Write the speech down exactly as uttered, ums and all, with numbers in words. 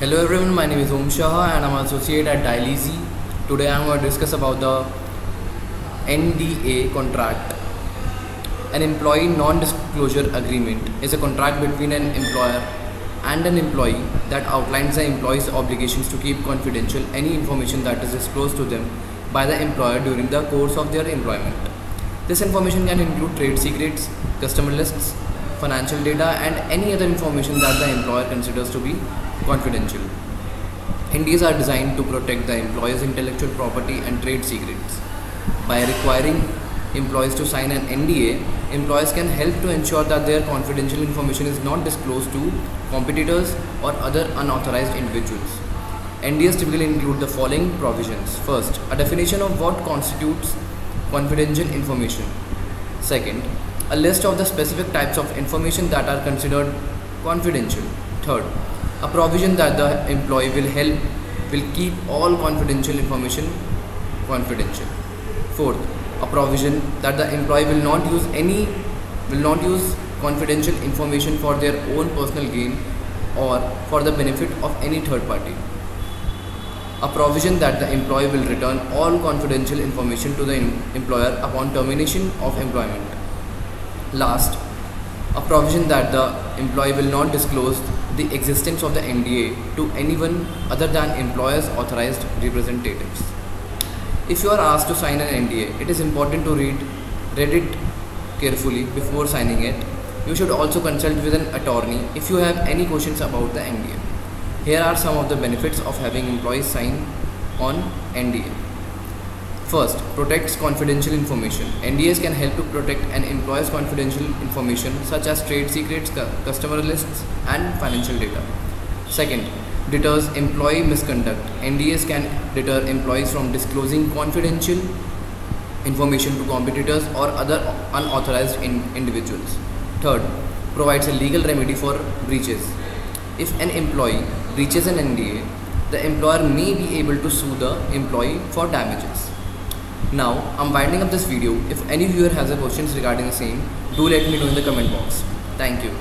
Hello everyone, my name is Om Shaha and I'm an associate at Dialezee. Today I'm going to discuss about the N D A contract. An employee non-disclosure agreement is a contract between an employer and an employee that outlines the employee's obligations to keep confidential any information that is disclosed to them by the employer during the course of their employment. This information can include trade secrets, customer lists, financial data and any other information that the employer considers to be confidential. N D As are designed to protect the employer's intellectual property and trade secrets. By requiring employees to sign an N D A, employers can help to ensure that their confidential information is not disclosed to competitors or other unauthorized individuals. N D As typically include the following provisions. First, a definition of what constitutes confidential information. Second, a list of the specific types of information that are considered confidential. Third, a provision that the employee will help will keep all confidential information confidential. Fourth, a provision that the employee will not use any will not use confidential information for their own personal gain or for the benefit of any third party. A provision that the employee will return all confidential information to the employer upon termination of employment. Last, a provision that the employee will not disclose the existence of the N D A to anyone other than employer's authorized representatives. If you are asked to sign an N D A, it is important to read, read it carefully before signing it. You should also consult with an attorney if you have any questions about the N D A. Here are some of the benefits of having employees sign on N D A. First, protects confidential information. N D As can help to protect an employer's confidential information such as trade secrets, customer lists, and financial data. Second, deters employee misconduct. N D As can deter employees from disclosing confidential information to competitors or other unauthorized in individuals. Third, provides a legal remedy for breaches. If an employee breaches an N D A, the employer may be able to sue the employee for damages. Now, I'm winding up this video. If any viewer has a questions regarding the same, do let me know in the comment box. Thank you.